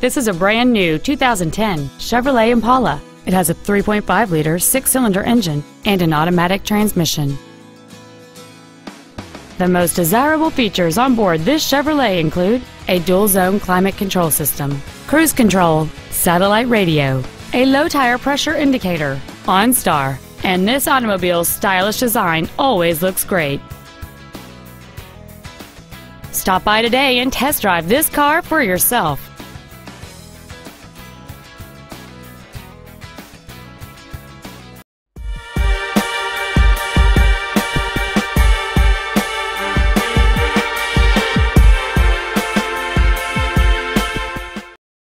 This is a brand new 2010 Chevrolet Impala. It has a 3.5-liter six-cylinder engine and an automatic transmission. The most desirable features on board this Chevrolet include a dual-zone climate control system, cruise control, satellite radio, a low-tire pressure indicator, OnStar, and this automobile's stylish design always looks great. Stop by today and test drive this car for yourself.